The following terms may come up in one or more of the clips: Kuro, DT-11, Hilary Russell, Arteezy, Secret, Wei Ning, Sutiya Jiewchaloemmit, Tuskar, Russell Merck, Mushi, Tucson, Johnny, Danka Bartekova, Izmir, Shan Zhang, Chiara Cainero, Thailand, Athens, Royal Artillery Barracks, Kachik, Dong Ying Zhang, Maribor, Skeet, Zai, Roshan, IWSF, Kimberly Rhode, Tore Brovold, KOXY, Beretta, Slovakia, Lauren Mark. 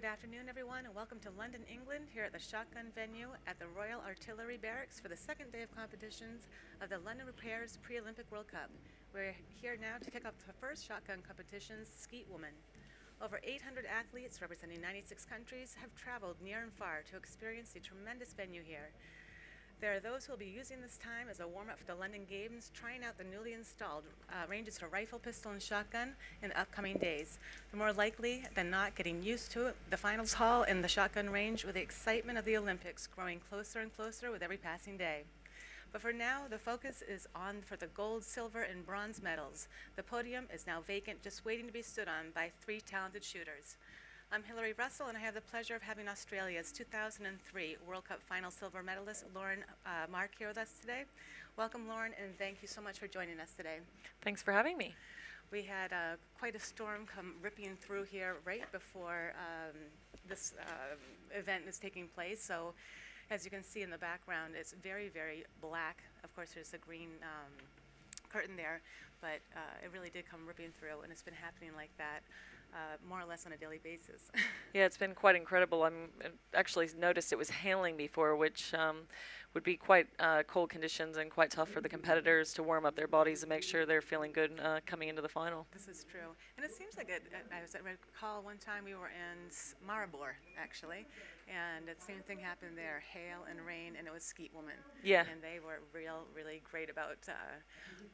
Good afternoon, everyone, and welcome to London, England, here at the Shotgun venue at the Royal Artillery Barracks for the second day of competitions of the London Repairs Pre-Olympic World Cup. We're here now to kick off the first shotgun competition's Skeet Woman. Over 800 athletes representing 96 countries have traveled near and far to experience the tremendous venue here. There are those who will be using this time as a warm-up for the London Games, trying out the newly installed ranges for rifle, pistol, and shotgun in the upcoming days. They're more likely than not getting used to the finals hall and the shotgun range, with the excitement of the Olympics growing closer and closer with every passing day. But for now, the focus is on for the gold, silver, and bronze medals. The podium is now vacant, just waiting to be stood on by three talented shooters. I'm Hilary Russell, and I have the pleasure of having Australia's 2003 World Cup final silver medalist Lauren Mark here with us today. Welcome, Lauren, and thank you so much for joining us today. Thanks for having me. We had quite a storm come ripping through here right before this event is taking place. So, as you can see in the background, it's very, very black. Of course, there's a green curtain there, but it really did come ripping through, and it's been happening like that more or less on a daily basis. Yeah, it's been quite incredible. I actually noticed it was hailing before, which would be quite cold conditions and quite tough for the competitors to warm up their bodies and make sure they're feeling good coming into the final. This is true. And it seems like it, I recall one time we were in Maribor, actually, and the same thing happened there, hail and rain, and it was Skeet Woman. Yeah. And they were really great about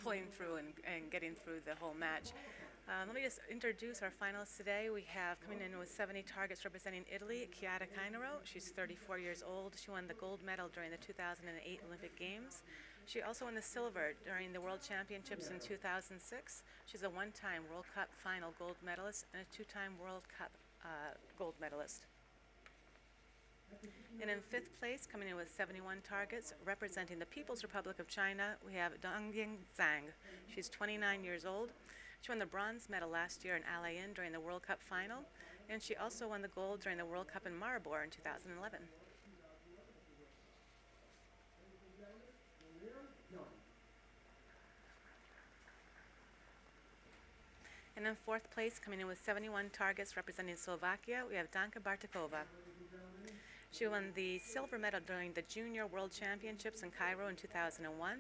pulling through and getting through the whole match. Let me just introduce our finalists today. We have coming in with 70 targets representing Italy, Chiara Cainero. She's 34 years old. She won the gold medal during the 2008 Olympic Games. She also won the silver during the World Championships in 2006. She's a one-time World Cup final gold medalist and a two-time World Cup gold medalist. And in fifth place, coming in with 71 targets, representing the People's Republic of China, we have Dong Ying Zhang. She's 29 years old. She won the bronze medal last year in Alain during the World Cup final, and she also won the gold during the World Cup in Maribor in 2011. And in fourth place, coming in with 71 targets representing Slovakia, we have Danka Bartekova. She won the silver medal during the Junior World Championships in Cairo in 2001.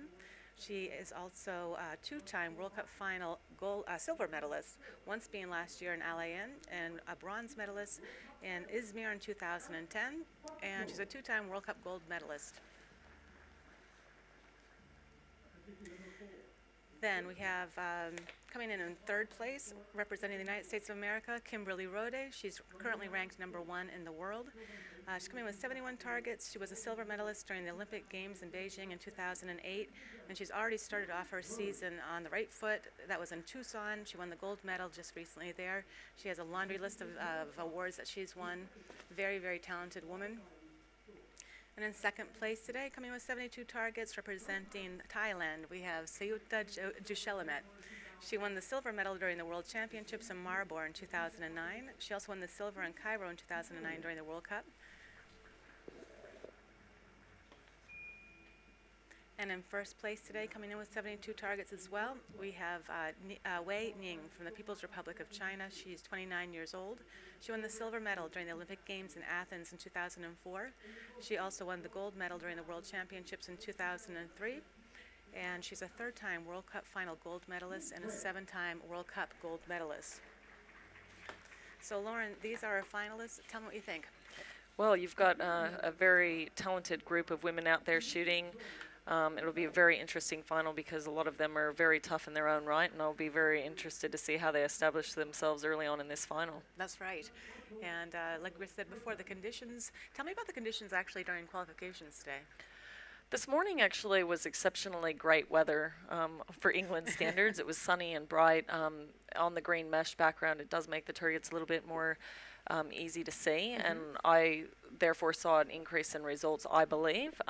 She is also a two-time World Cup final gold, silver medalist, once being last year in Alain, and a bronze medalist in Izmir in 2010. And she's a two-time World Cup gold medalist. Then we have coming in third place, representing the United States of America, Kimberly Rhode. She's currently ranked #1 in the world. She's coming with 71 targets. She was a silver medalist during the Olympic Games in Beijing in 2008, and she's already started off her season on the right foot. That was in Tucson. She won the gold medal just recently there. She has a laundry list of awards that she's won. Very, very talented woman. And in second place today, coming with 72 targets, representing Thailand, we have Sutiya Jiewchaloemmit. She won the silver medal during the World Championships in Maribor in 2009. She also won the silver in Cairo in 2009 during the World Cup. And in first place today, coming in with 72 targets as well, we have Wei Ning from the People's Republic of China. She's 29 years old. She won the silver medal during the Olympic Games in Athens in 2004. She also won the gold medal during the World Championships in 2003. And she's a third-time World Cup final gold medalist and a seven-time World Cup gold medalist. So, Lauren, these are our finalists. Tell me what you think. Well, you've got a very talented group of women out there shooting. It'll be a very interesting final because a lot of them are very tough in their own right, and I'll be very interested to see how they establish themselves early on in this final. That's right. And like we said before, the conditions, tell me about the conditions actually during qualifications today. This morning actually was exceptionally great weather for England standards. It was sunny and bright. On the green mesh background, it does make the targets a little bit more easy to see, and I therefore saw an increase in results, I believe.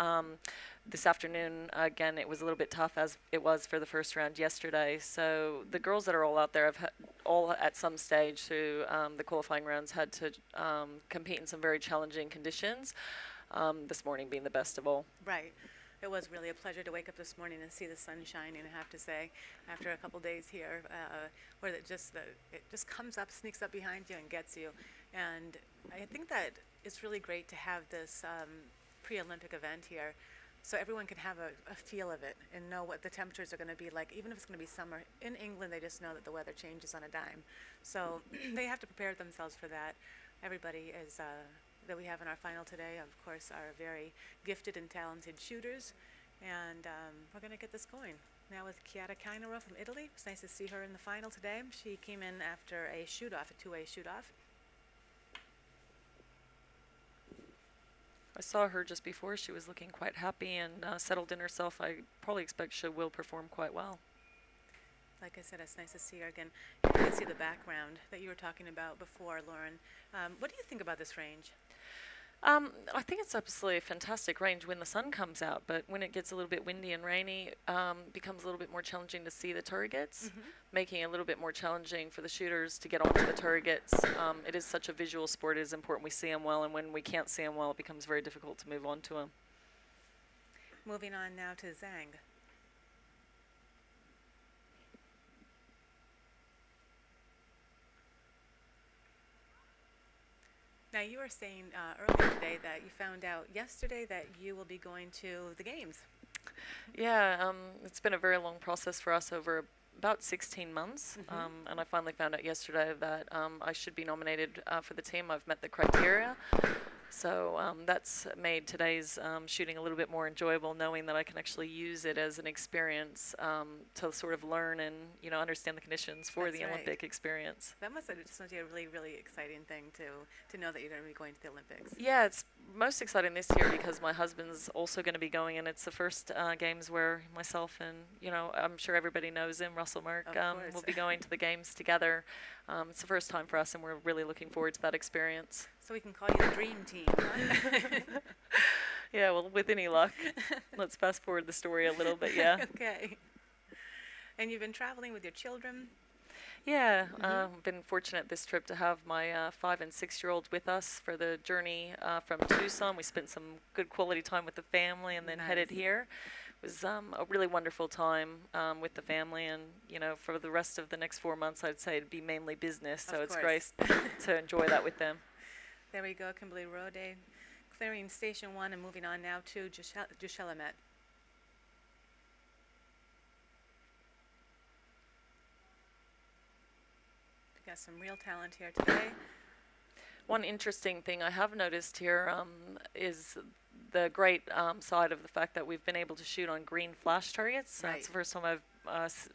This afternoon, again, it was a little bit tough as it was for the first round yesterday. So the girls that are all out there have all at some stage through the qualifying rounds had to compete in some very challenging conditions. This morning being the best of all. Right. it was really a pleasure to wake up this morning and see the sun shining. I have to say, after a couple days here, where it just comes up, sneaks up behind you and gets you. And I think that it's really great to have this pre-Olympic event here, so everyone can have a feel of it and know what the temperatures are going to be like. Even if it's going to be summer in England, they just know that the weather changes on a dime. So they have to prepare themselves for that. Everybody is that we have in our final today, of course, are very gifted and talented shooters, and we're going to get this going. Now with Chiara Cainero from Italy. It's nice to see her in the final today. She came in after a shoot-off, a two-way shoot-off. I saw her just before. She was looking quite happy and settled in herself. I probably expect she will perform quite well. Like I said, it's nice to see her again. You can see the background that you were talking about before, Lauren. What do you think about this range? I think it's absolutely a fantastic range when the sun comes out, but when it gets a little bit windy and rainy, becomes a little bit more challenging to see the targets, making it a little bit more challenging for the shooters to get onto the targets. It is such a visual sport. It is important we see them well, and when we can't see them well, it becomes very difficult to move on to them. Moving on now to Zhang. Now, you were saying earlier today that you found out yesterday that you will be going to the games. Yeah, it's been a very long process for us, over about 16 months. And I finally found out yesterday that I should be nominated for the team. I've met the criteria. So that's made today's shooting a little bit more enjoyable, knowing that I can actually use it as an experience to sort of learn and, you know, understand the conditions for the Olympic experience. That must have just been a really, really exciting thing to know that you're going to be going to the Olympics. Yeah, it's most exciting this year because my husband's also going to be going, and it's the first games where myself and, you know, I'm sure everybody knows him, Russell Merck, will be going to the games together. It's the first time for us, and we're really looking forward to that experience. So we can call you the dream team, huh? Yeah, well, with any luck. Let's fast forward the story a little bit, yeah. Okay. And you've been traveling with your children? Yeah, I've been fortunate this trip to have my 5- and 6-year-old with us for the journey from Tucson. We spent some good quality time with the family and then headed here. It was a really wonderful time with the family, and, you know, for the rest of the next 4 months, I'd say it'd be mainly business, so it's great to enjoy that with them. There we go, Kimberly Rhode, clearing Station 1 and moving on now to Jiewchaloemmit. We've got some real talent here today. One interesting thing I have noticed here is the great side of the fact that we've been able to shoot on green flash targets. That's the first time I've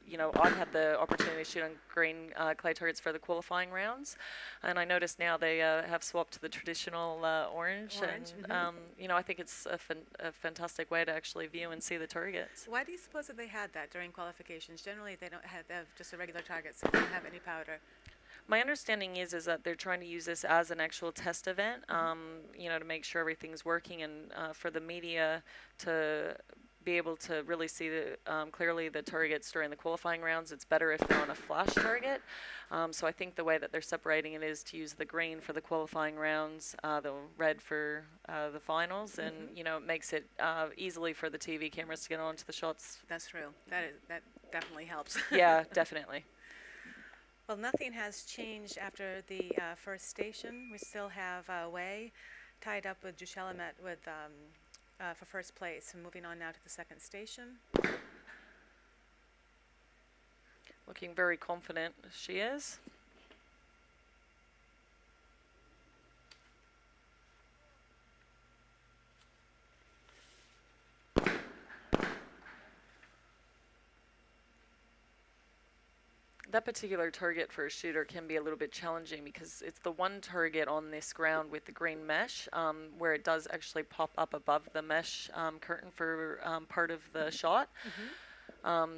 you know, I've had the opportunity to shoot on green clay targets for the qualifying rounds, and I noticed now they have swapped to the traditional orange. And you know, I think it's a fantastic way to actually view and see the targets. Why do you suppose that they had that during qualifications? Generally, they don't have, they have just a regular target, so they don't have any powder. My understanding is that they're trying to use this as an actual test event, you know, to make sure everything's working, and for the media to be able to really see the, clearly the targets during the qualifying rounds. It's better if they're on a flash target. So I think the way that they're separating it is to use the green for the qualifying rounds, the red for the finals, and, you know, it makes it easily for the TV cameras to get onto the shots. That's true. That definitely helps. Yeah, definitely. Well, nothing has changed after the first station. We still have Wei tied up with Jiewchaloemmit with for first place. And moving on now to the second station. Looking very confident, she is. That particular target for a shooter can be a little bit challenging because it's the one target on this ground with the green mesh where it does actually pop up above the mesh curtain for part of the shot.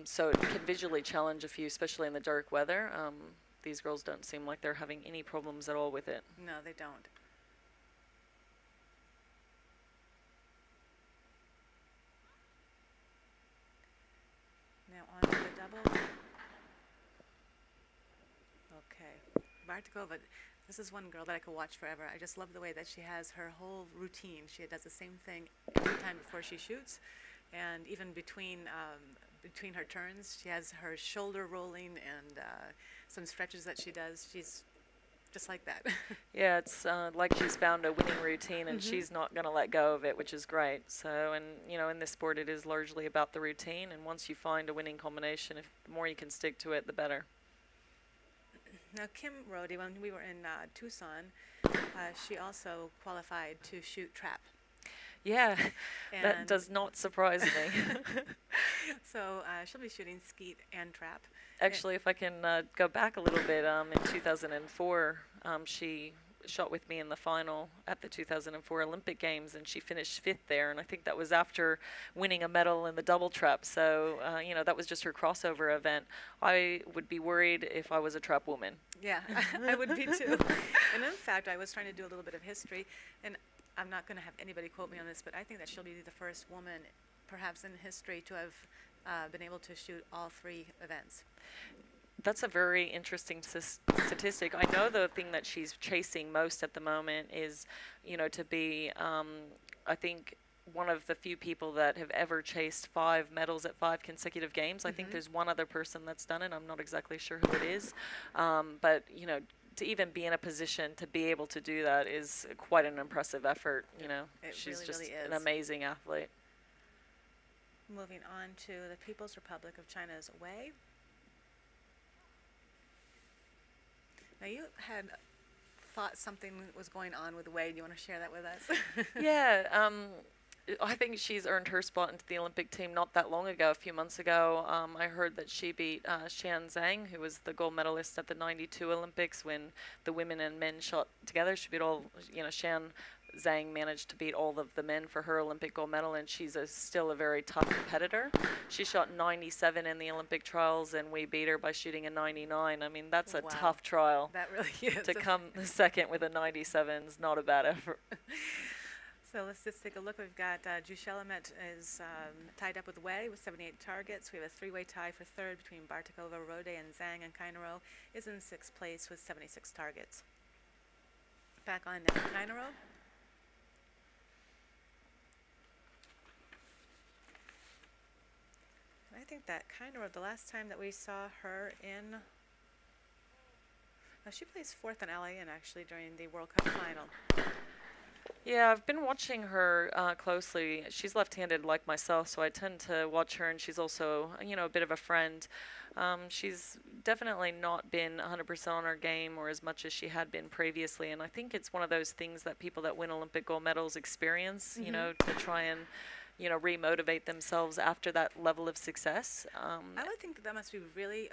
So it can visually challenge a few, especially in the dark weather. These girls don't seem like they're having any problems at all with it. No, they don't. Now on to the double. Bartekova, this is one girl that I could watch forever. I just love the way that she has her whole routine. She does the same thing every time before she shoots, and even between between her turns, she has her shoulder rolling and some stretches that she does. She's just like that. Yeah, it's like she's found a winning routine, and she's not going to let go of it, which is great. So, and you know, in this sport, it is largely about the routine. And once you find a winning combination, if the more you can stick to it, the better. Now, Kim Rhode, when we were in Tucson, she also qualified to shoot trap. Yeah, and that does not surprise me. So she'll be shooting skeet and trap. Actually, if I can go back a little bit, in 2004, she shot with me in the final at the 2004 Olympic Games, and she finished 5th there, and I think that was after winning a medal in the double trap. So, you know, that was just her crossover event. I would be worried if I was a trap woman. Yeah, I would be too. And in fact, I was trying to do a little bit of history, and I'm not going to have anybody quote me on this, but I think that she'll be the first woman, perhaps in history, to have been able to shoot all 3 events. That's a very interesting statistic. I know the thing that she's chasing most at the moment is, you know, to be, I think, one of the few people that have ever chased 5 medals at 5 consecutive games. I think there's one other person that's done it. I'm not exactly sure who it is. But, you know, to even be in a position to be able to do that is quite an impressive effort, you know. She's really, just really an amazing athlete. Moving on to the People's Republic of China's Wei. Now, you had thought something was going on with Wei. Do you want to share that with us? Yeah. I think she's earned her spot into the Olympic team not that long ago, a few months ago. I heard that she beat Shan Zhang, who was the gold medalist at the '92 Olympics when the women and men shot together. She beat all, you know, Shan Zhang managed to beat all of the men for her Olympic gold medal, and she's still a very tough competitor. She shot 97 in the Olympic trials, and we beat her by shooting a 99. I mean, that's a tough trial. That really is. To come second with a 97 is not a bad effort. So let's just take a look. We've got Jiewchaloemmit is tied up with Wei with 78 targets. We have a 3-way tie for 3rd between Bartekova, Rhode, and Zhang, and Cainero is in 6th place with 76 targets. Back on now, Cainero. I think that Cainero, the last time that we saw her in, now she plays 4th in LAN actually during the World Cup final. Yeah, I've been watching her closely. She's left-handed like myself, so I tend to watch her, and she's also, you know, a bit of a friend. She's definitely not been 100% on her game or as much as she had been previously, and I think it's one of those things that people that win Olympic gold medals experience, you know, to try and, you know, re-motivate themselves after that level of success. I would think that, must be really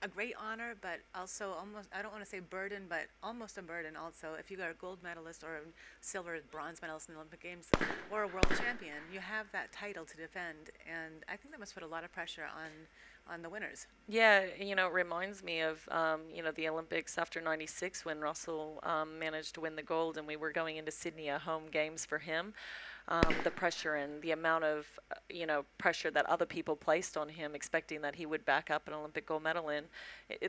a great honor, but also almost, I don't want to say burden, but almost a burden also. If you are a gold medalist or a silver, bronze medalist in the Olympic Games or a world champion, you have that title to defend. And I think that must put a lot of pressure on the winners. Yeah, you know, it reminds me of, you know, the Olympics after '96 when Russell managed to win the gold, and we were going into Sydney, a home games for him. The pressure and the amount of, you know, pressure that other people placed on him, expecting that he would back up an Olympic gold medal in.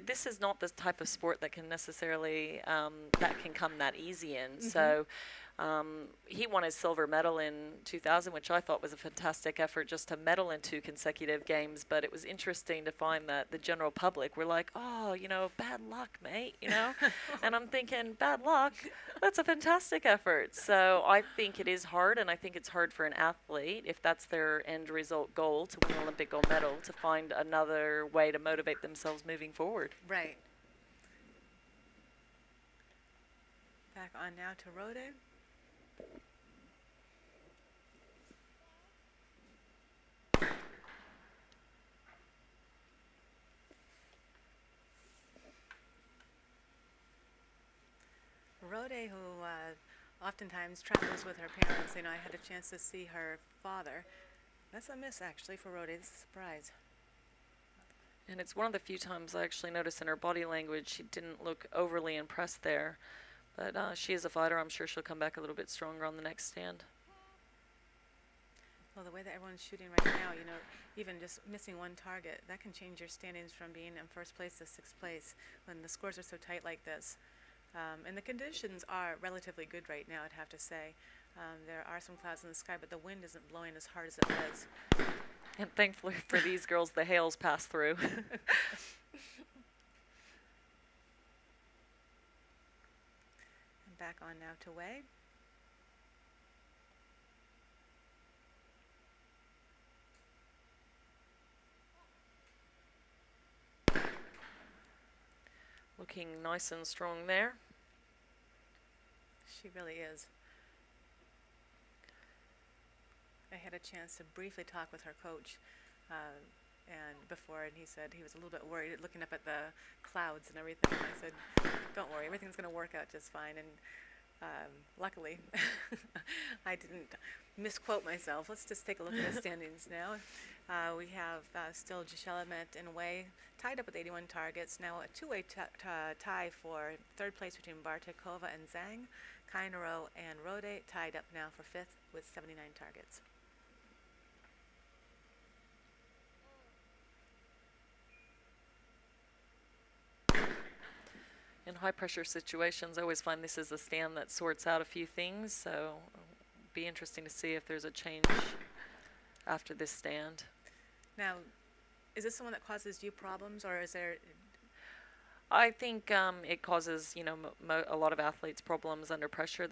This is not the type of sport that can necessarily, that can come that easy in. So he won his silver medal in 2000, which I thought was a fantastic effort just to medal in 2 consecutive games. But it was interesting to find that the general public were like, oh, you know, bad luck, mate, you know. And I'm thinking, bad luck? That's a fantastic effort. So I think it is hard, and I think it's hard for an athlete, if that's their end result goal, to win an Olympic gold medal, to find another way to motivate themselves moving forward. Right. Back on now to Rhode. Rhode, who oftentimes travels with her parents. You know, I had a chance to see her father. That's a miss, actually, for Rhode. It's a surprise. And it's one of the few times I actually noticed in her body language she didn't look overly impressed there. But she is a fighter. I'm sure she'll come back a little bit stronger on the next stand. Well, the way that everyone's shooting right now, you know, even just missing 1 target, that can change your standings from being in 1st place to 6th place when the scores are so tight like this. And the conditions are relatively good right now, I'd have to say. There are some clouds in the sky, but the wind isn't blowing as hard as it was. And thankfully for these girls, the hails pass through. Back on now to Wei. Looking nice and strong there. She really is. I had a chance to briefly talk with her coach and he said he was a little bit worried looking up at the clouds and everything. And I said, don't worry, everything's going to work out just fine. And luckily, I didn't misquote myself. Let's just take a look at the standings now. We have still Jiewchaloemmit and Wei tied up with 81 targets. Now a two-way tie for third place between Bartekova and Zhang. Cainero and Rhode tied up now for fifth with 79 targets. In high-pressure situations, I always find this is a stand that sorts out a few things, so it'll be interesting to see if there's a change after this stand. Now, is this the one that causes you problems, or is there... I think it causes, you know, a lot of athletes problems under pressure,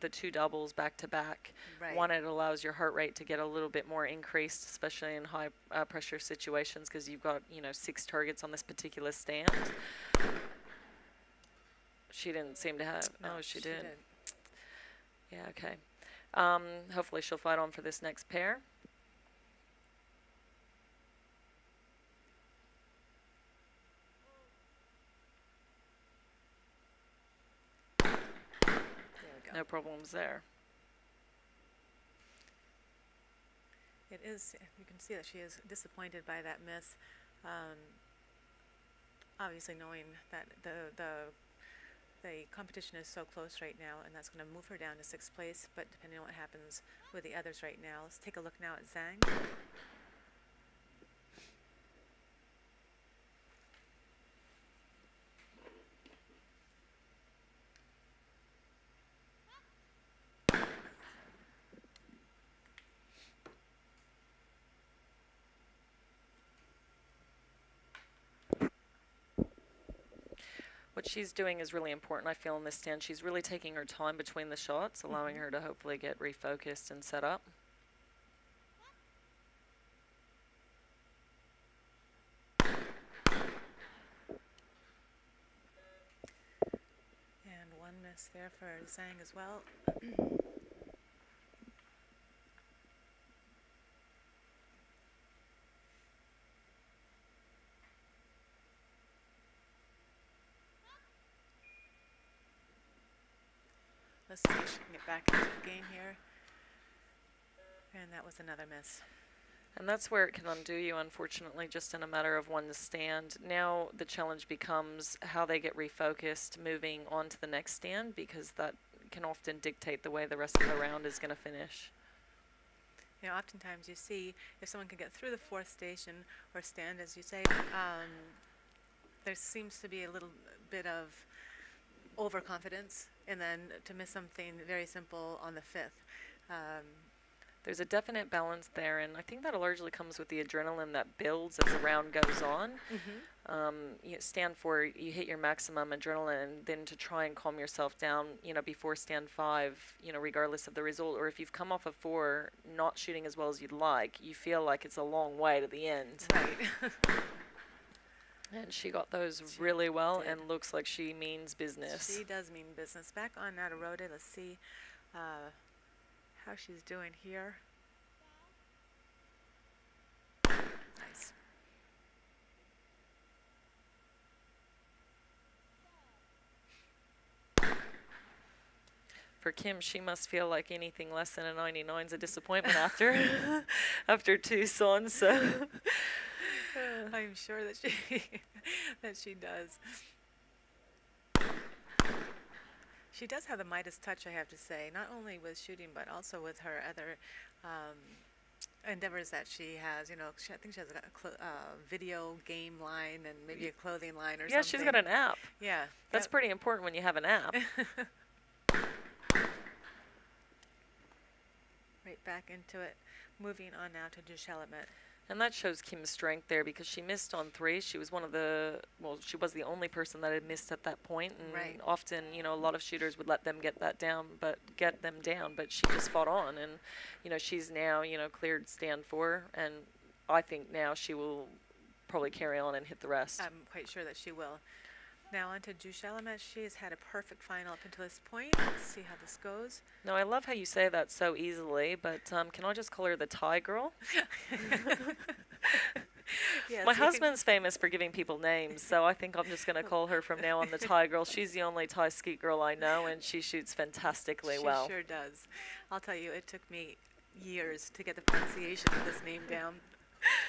the two doubles back-to-back. Right. One, it allows your heart rate to get a little bit more increased, especially in high-pressure situations, because you've got, you know, 6 targets on this particular stand. She didn't seem to have. No, she did. Yeah, okay. Hopefully she'll fight on for this next pair. There we go. No problems there. It is, you can see that she is disappointed by that miss. Obviously knowing that the competition is so close right now, and that's going to move her down to 6th place, but depending on what happens with the others right now. Let's take a look now at Zhang. What she's doing is really important, I feel, in this stand. She's really taking her time between the shots, allowing her to hopefully get refocused and set up. And one miss there for Zhang as well. Let's see if she can get back into the game here. And that was another miss. And that's where it can undo you, unfortunately, just in a matter of one stand. Now the challenge becomes how they get refocused moving on to the next stand, because that can often dictate the way the rest of the round is going to finish. You know, oftentimes you see if someone can get through the 4th station or stand, as you say, there seems to be a little bit of overconfidence, and then to miss something very simple on the 5th. There's a definite balance there, and I think that largely comes with the adrenaline that builds as the round goes on. Mm-hmm. You stand 4, you hit your maximum adrenaline, and then to try and calm yourself down, you know, before stand 5, you know, regardless of the result, or if you've come off of 4 not shooting as well as you'd like, you feel like it's a long way to the end. Right. And she got those really well and looks like she means business. She does mean business. Back on now to Rhode. Let's see how she's doing here. Nice. For Kim, she must feel like anything less than a 99 is a disappointment after, after Tucson, so... I'm sure that she that she does. She does have the Midas touch, I have to say, not only with shooting but also with her other endeavors that she has. You know, I think she has a video game line and maybe a clothing line or something. Yeah, she's got an app. Yeah. That's pretty important when you have an app. back into it. Moving on now to Jiewchaloemmit. And that shows Kim's strength there because she missed on three. She was one of the, well, she was the only person that had missed at that point. And right. Often, you know, a lot of shooters would let them get that down, but she just fought on. And, you know, she's now, you know, cleared stand four. And I think now she will probably carry on and hit the rest. I'm quite sure that she will. Now on to Jiewchaloemmit. She has had a perfect final up until this point. Let's see how this goes. Now, I love how you say that so easily, but can I just call her the Thai girl? Yes, my husband's famous for giving people names, so I think I'm just going to call her from now on the Thai girl. She's the only Thai skeet girl I know, and she shoots fantastically well. She sure does. I'll tell you, it took me years to get the pronunciation of this name down.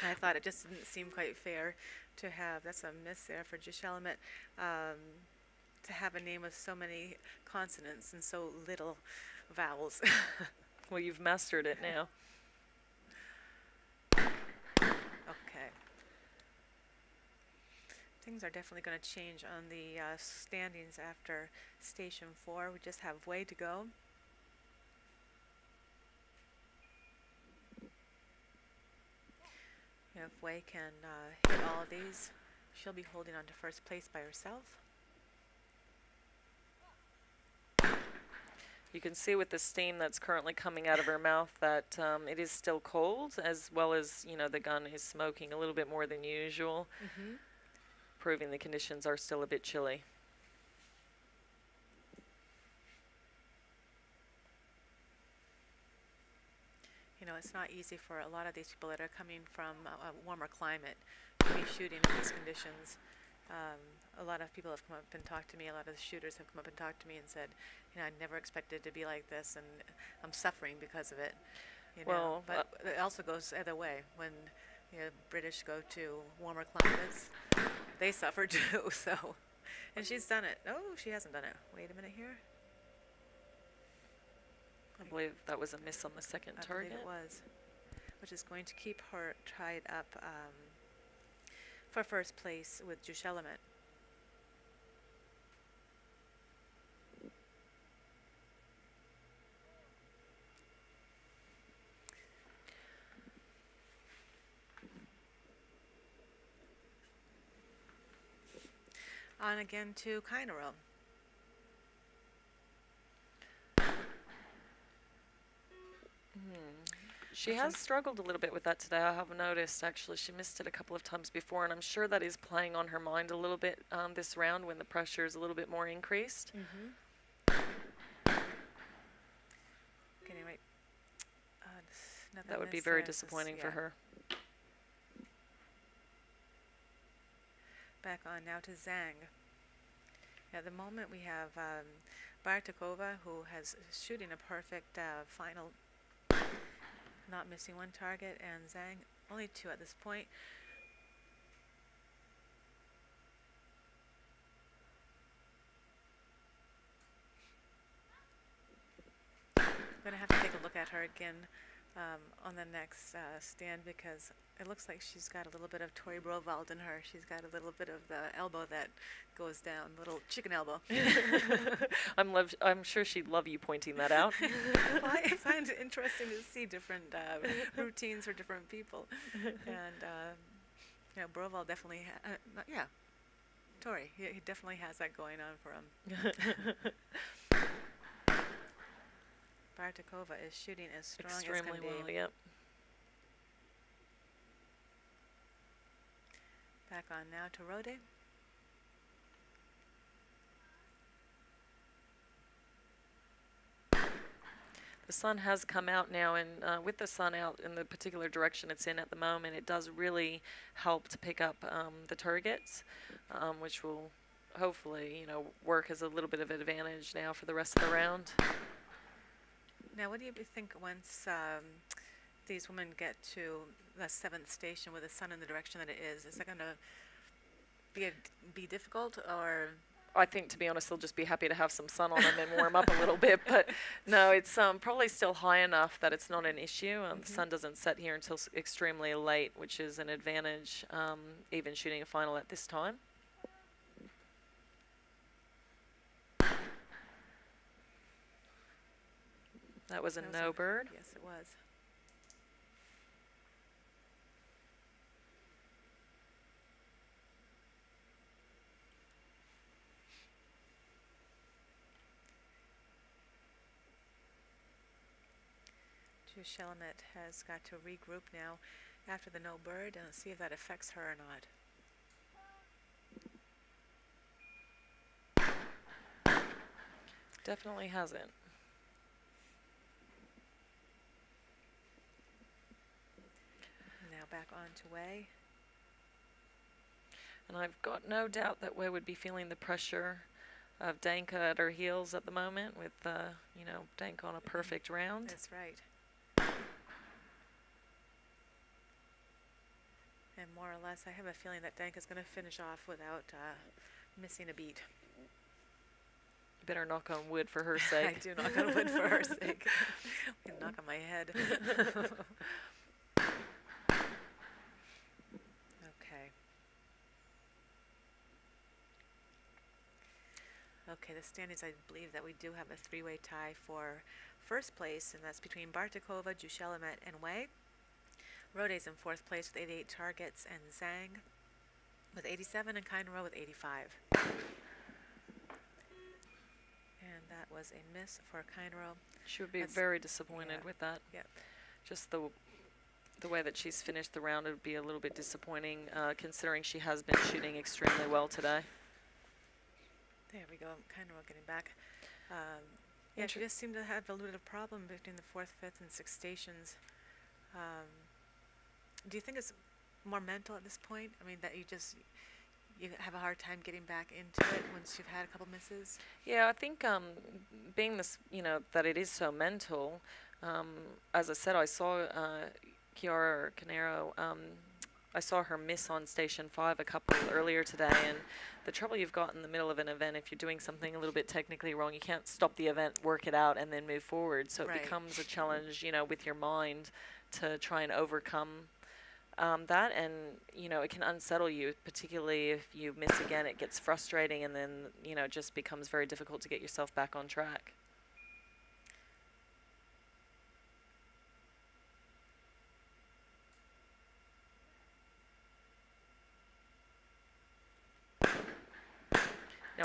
I thought it just didn't seem quite fair to have, that's a miss there for Jiewchaloemmit, to have a name with so many consonants and so little vowels. Well, you've mastered it now. Okay. Things are definitely going to change on the standings after Station 4. We just have way to go. If Wei can hit all of these, she'll be holding on to first place by herself. You can see with the steam that's currently coming out of her mouth that it is still cold, as well as, you know, the gun is smoking a little bit more than usual, proving the conditions are still a bit chilly. You know, it's not easy for a lot of these people that are coming from a warmer climate to be shooting in these conditions. A lot of people have come up and talked to me, a lot of the shooters have come up and talked to me and said, you know, I never expected to be like this and I'm suffering because of it. You know? But it also goes the other way. When, you know, British go to warmer climates, they suffer too, so. And she's done it. Oh, she hasn't done it. Wait a minute here. I believe that was a miss on the second target. I believe it was, which is going to keep her tied up for first place with Jiewchaloemmit. On again to Cainero. She has struggled a little bit with that today. I have noticed, actually. She missed it a couple of times before, and I'm sure that is playing on her mind a little bit this round when the pressure is a little bit more increased. Anyway, that would be very disappointing for her. Back on now to Zhang. At the moment, we have Bartekova, who has shooting a perfect final, not missing one target, and Zhang only two at this point. I'm going to have to take a look at her again on the next stand because it looks like she's got a little bit of Tore Brovold in her. She's got a little bit of the elbow that goes down, little chicken elbow. I'm sure she'd love you pointing that out. Well, I find it interesting to see different routines for different people. And, you know, Brovold definitely, yeah, Tore, he definitely has that going on for him. Bartekova is shooting as strong as can be. Yep. Back on now to Rhode. The sun has come out now, and with the sun out in the particular direction it's in at the moment, it does really help to pick up the targets, which will hopefully, you know, work as a little bit of an advantage now for the rest of the round. Now, what do you think once these women get to the 7th station with the sun in the direction that it is it going to be difficult, or? I think, to be honest, they'll just be happy to have some sun on them and warm up a little bit. But no, it's probably still high enough that it's not an issue. The sun doesn't set here until extremely late, which is an advantage, even shooting a final at this time. That was a no bird. Yes, it was. Jiewchaloemmit has got to regroup now after the no bird and see if that affects her or not. Definitely hasn't. Now back on to Wei. And I've got no doubt that Wei would be feeling the pressure of Danka at her heels at the moment with, you know, Danka on a perfect round. That's right. And more or less, I have a feeling that Danka's going to finish off without missing a beat. Better knock on wood for her sake. I do knock on wood for her sake. I can knock on my head. Okay. Okay, the standings, I believe that we do have a three-way tie for first place, and that's between Bartekova, Jiewchaloemmit, and Wei. Rode's in fourth place with 88 targets, and Zhang with 87, and Cainero with 85. And that was a miss for Cainero. She would be very disappointed with that. Yep. Just the way that she's finished the round would be a little bit disappointing, considering she has been shooting extremely well today. There we go, Cainero getting back. Yeah, she just seemed to have a little bit of problem between the fourth, fifth, and sixth stations. Do you think it's more mental at this point? I mean, that you have a hard time getting back into it once you've had a couple misses? Yeah, I think being this, you know, that it is so mental, as I said, I saw Chiara Cainero, I saw her miss on station 5 a couple earlier today, and the trouble you've got in the middle of an event, if you're doing something a little bit technically wrong, you can't stop the event, work it out, and then move forward. So it becomes a challenge, you know, with your mind to try and overcome that, and, you know, it can unsettle you, particularly if you miss again, it gets frustrating, and then, you know, it just becomes very difficult to get yourself back on track.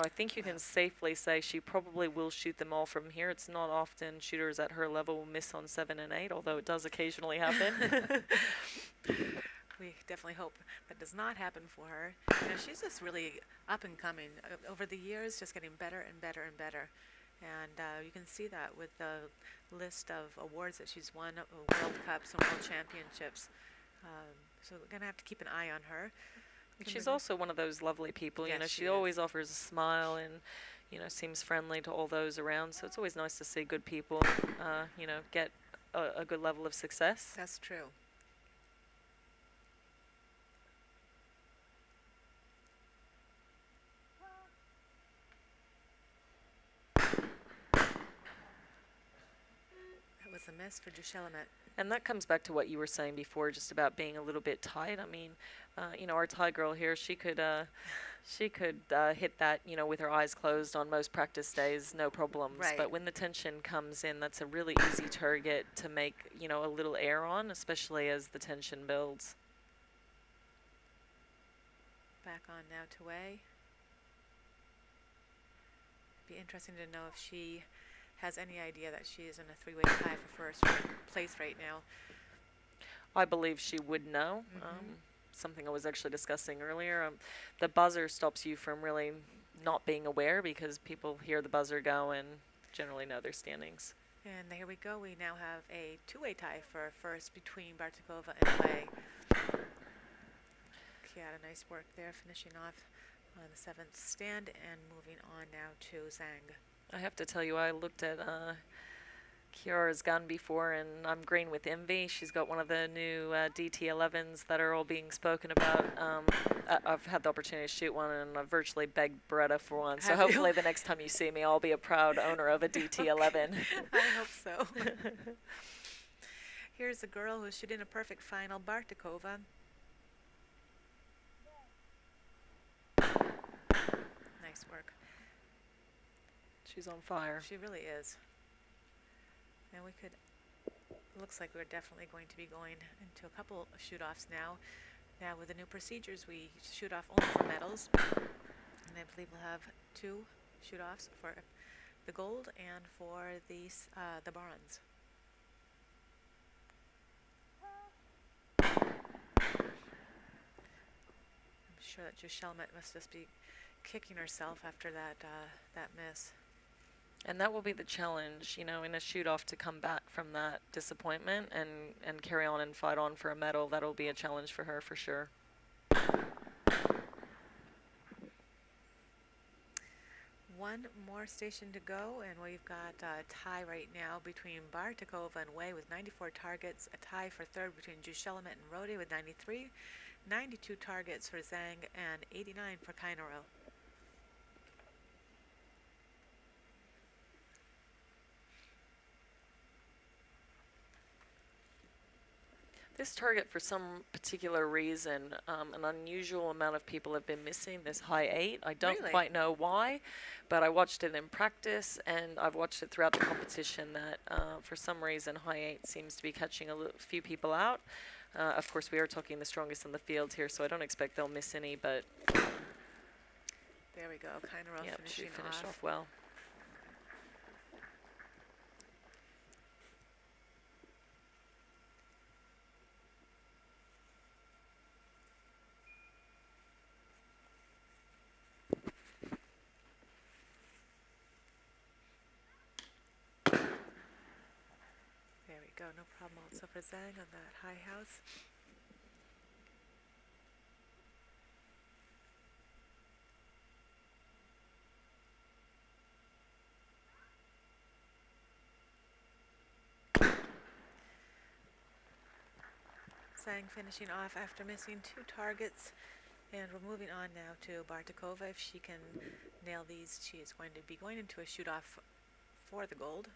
I think you can safely say she probably will shoot them all from here. It's not often shooters at her level will miss on 7 and 8, although it does occasionally happen. We definitely hope that does not happen for her. You know, she's just really up and coming over the years, just getting better and better and better. And you can see that with the list of awards that she's won, World Cups and World Championships. So we're going to have to keep an eye on her. She's also one of those lovely people, you know, she always offers a smile and, you know, seems friendly to all those around. So it's always nice to see good people, you know, get a good level of success. That's true. That was a miss for Jiewchaloemmit. And that comes back to what you were saying before, just about being a little bit tight. I mean, you know, our Thai girl here, she could hit that, you know, with her eyes closed on most practice days, no problems. Right. But when the tension comes in, that's a really easy target to make, you know, a little air on, especially as the tension builds. Back on now to Wei. It'd be interesting to know if she has any idea that she is in a three-way tie for first place right now. I believe she would know. Something I was actually discussing earlier. The buzzer stops you from really not being aware because people hear the buzzer go and generally know their standings. And there we go. We now have a two-way tie for first between Bartekova and Wei. Chiara, nice work there, finishing off on the seventh stand and moving on now to Zhang. I have to tell you, I looked at Chiara's gun before, and I'm green with envy. She's got one of the new DT-11s that are all being spoken about. I've had the opportunity to shoot one, and I've virtually begged Beretta for one. So hopefully the next time you see me, I'll be a proud owner of a DT-11. I hope so. Here's a girl who's shooting a perfect final, Bartekova. Nice work. She's on fire. She really is. And we could, looks like we're definitely going to be going into a couple of shoot-offs now. Now with the new procedures, we shoot off only for medals. And I believe we'll have two shoot-offs for the gold and for the bronze. sure that Jiewchaloemmit must just be kicking herself after that that miss. And that will be the challenge, you know, in a shoot-off to come back from that disappointment and carry on and fight on for a medal. That'll be a challenge for her for sure. One more station to go, and we've got a tie right now between Bartekova and Wei with 94 targets, a tie for third between Jiewchaloemmit and Rhode with 93, 92 targets for Zhang, and 89 for Cainero. This target, for some particular reason, an unusual amount of people have been missing this high eight. I don't quite know why, but I watched it in practice, and I've watched it throughout the competition that for some reason high eight seems to be catching a few people out. Of course, we are talking the strongest in the field here, so I don't expect they'll miss any, but... There we go, Cainero finishing off. She finished off well. No problem also for Zhang on that high house. Zhang finishing off after missing two targets, and we're moving on now to Bartekova. If she can nail these, she is going to be going into a shoot-off for the gold.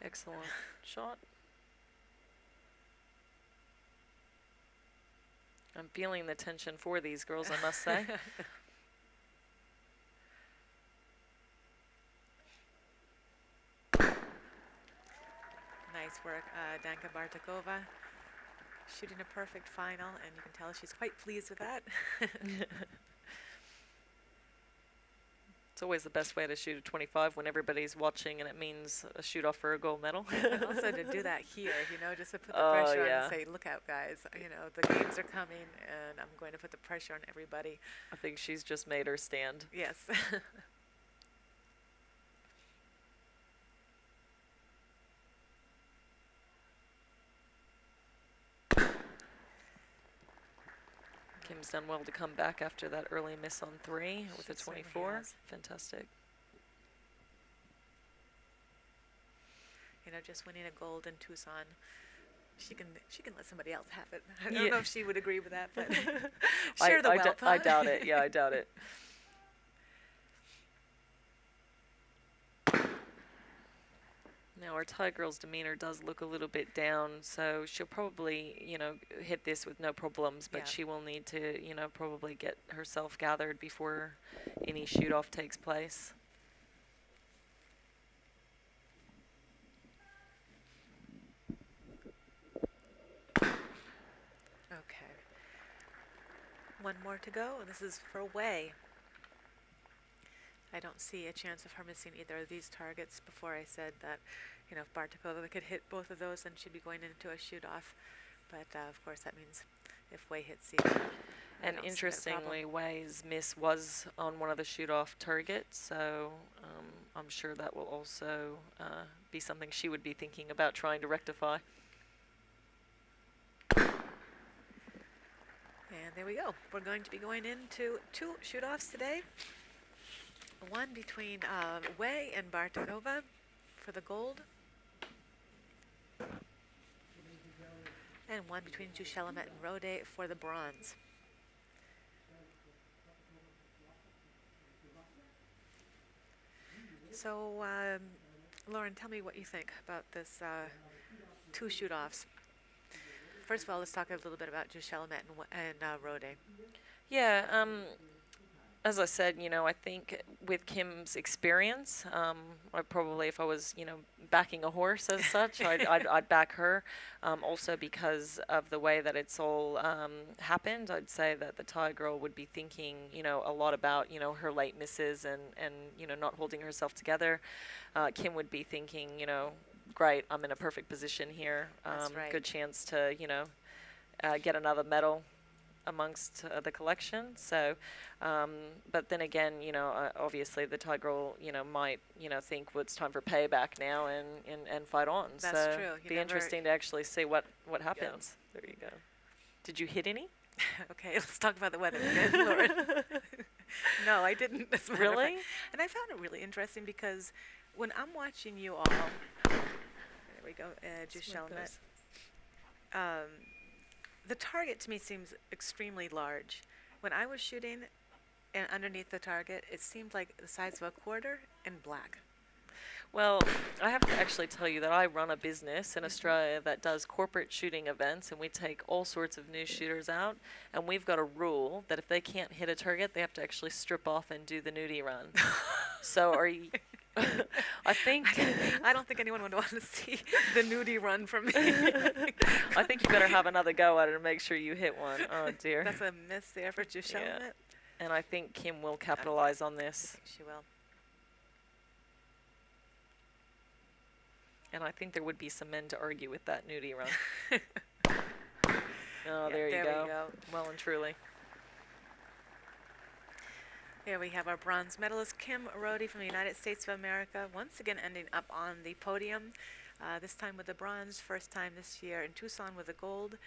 Excellent shot. I'm feeling the tension for these girls, I must say. Nice work, Danka Bartekova. Shooting a perfect final, and you can tell she's quite pleased with that. It's always the best way to shoot a 25 when everybody's watching and it means a shoot-off for a gold medal. And also to do that here, you know, just to put the pressure on and say, look out, guys. You know, the games are coming, and I'm going to put the pressure on everybody. I think she's just made her stand. Yes. Kim's done well to come back after that early miss on three with a 24. Fantastic. You know, just winning a gold in Tucson, she can let somebody else have it. I don't know if she would agree with that, but share the wealth. I doubt it. Yeah, I doubt it. Now our Thai girl's demeanor does look a little bit down, so she'll probably, you know, hit this with no problems, but she will need to, you know, probably get herself gathered before any shoot-off takes place. Okay. One more to go, and this is for Wei. I don't see a chance of her missing either of these targets. Before I said that, you know, if Bartekova could hit both of those, then she'd be going into a shoot-off. But, of course, that means if Wei hits these. And interestingly, Wei's miss was on one of the shoot-off targets, so I'm sure that will also be something she would be thinking about trying to rectify. And there we go. We're going to be going into two shoot-offs today. One between Wei and Bartekova for the gold, and one between Jiewchaloemmit and Rhode for the bronze. So, Lauren, tell me what you think about this two shoot-offs. First of all, let's talk a little bit about Jiewchaloemmit and Rhode. Yeah. As I said, you know, I think with Kim's experience, I probably, if I was, you know, backing a horse as such, I'd back her. Also because of the way that it's all happened, I'd say that the Thai girl would be thinking, you know, a lot about, you know, her late misses and you know, not holding herself together. Kim would be thinking, you know, great, I'm in a perfect position here. That's right. Good chance to, you know, get another medal amongst the collection. So, but then again, you know, obviously the Tigral, you know, might, you know, think, well, it's time for payback now and fight on. That's so true. It'd be interesting to actually see what happens. Yeah. There you go. Did you hit any? Okay, let's talk about the weather again, Lauren. No, I didn't. Really? And I found it really interesting because when I'm watching you all, there we go, Jiewchaloemmit, the target to me seems extremely large. When I was shooting and underneath the target, it seemed like the size of a quarter and black. Well, I have to actually tell you that I run a business in Australia that does corporate shooting events, and we take all sorts of new shooters out, and we've got a rule that if they can't hit a target, they have to actually strip off and do the nudie run. So are you... I think... I don't think anyone would want to see the nudie run from me. I think you better have another go at it and make sure you hit one. Oh, dear. That's a miss there for Jiewchaloemmit. Yeah. And I think Kim will capitalize on this. I think she will. And I think there would be some men to argue with that nudie run. Oh, yeah, there you go. Well and truly. Here we have our bronze medalist, Kim Rhode from the United States of America, once again ending up on the podium, this time with the bronze, first time this year in Tucson with the gold.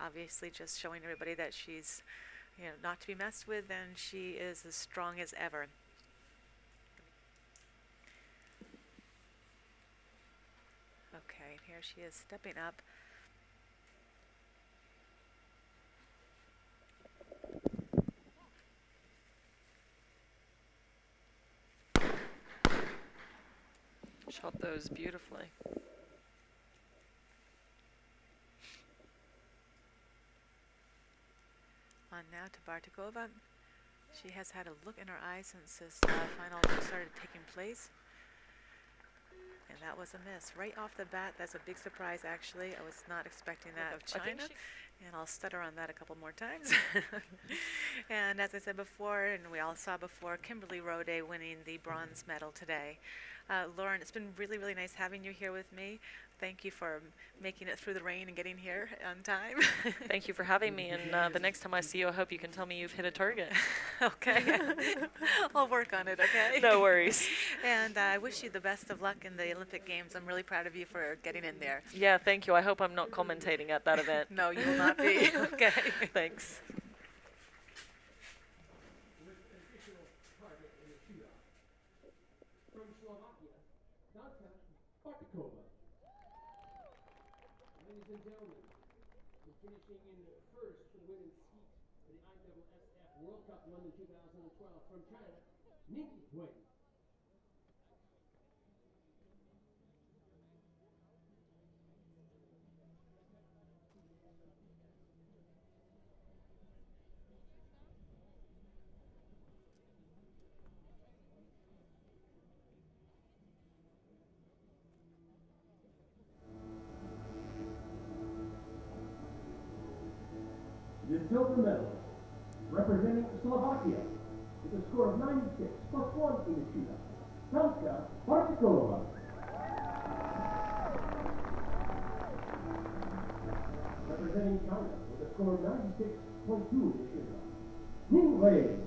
Obviously just showing everybody that she's, you know, not to be messed with, and she is as strong as ever. Okay, here she is stepping up. Shot those beautifully. On now to Bartekova. She has had a look in her eye since this final started taking place. And that was a miss. Right off the bat, that's a big surprise, actually. I was not expecting that of China. And I'll stutter on that a couple more times. And as I said before, and we all saw before, Kimberly Rhode winning the bronze medal today. Lauren, it's been really, really nice having you here with me. Thank you for making it through the rain and getting here on time. Thank you for having me. And the next time I see you, I hope you can tell me you've hit a target. Okay. I'll work on it, okay? No worries. And I wish you the best of luck in the Olympic Games. I'm really proud of you for getting in there. Yeah, thank you. I hope I'm not commentating at that event. No, you will not be. Okay. Thanks. Ladies and gentlemen, we're finishing in first for women's Skeet for the IWSF World Cup London 2012 from China, Wei Ning. The silver medal, representing Slovakia, with a score of 96 plus 1 in the shootout, Danka Bartekova. Representing China, with a score of 96.2 in the shootout, Wei Ning.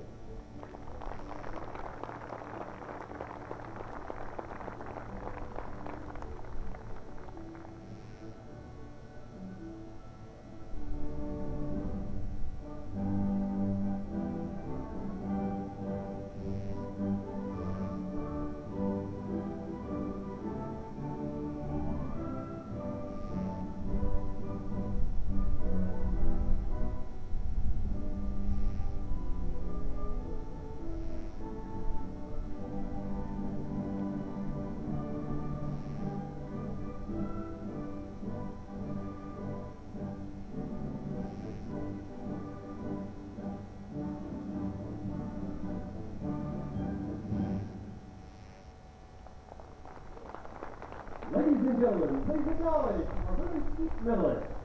Ladies and gentlemen, please acknowledge our women's medalist.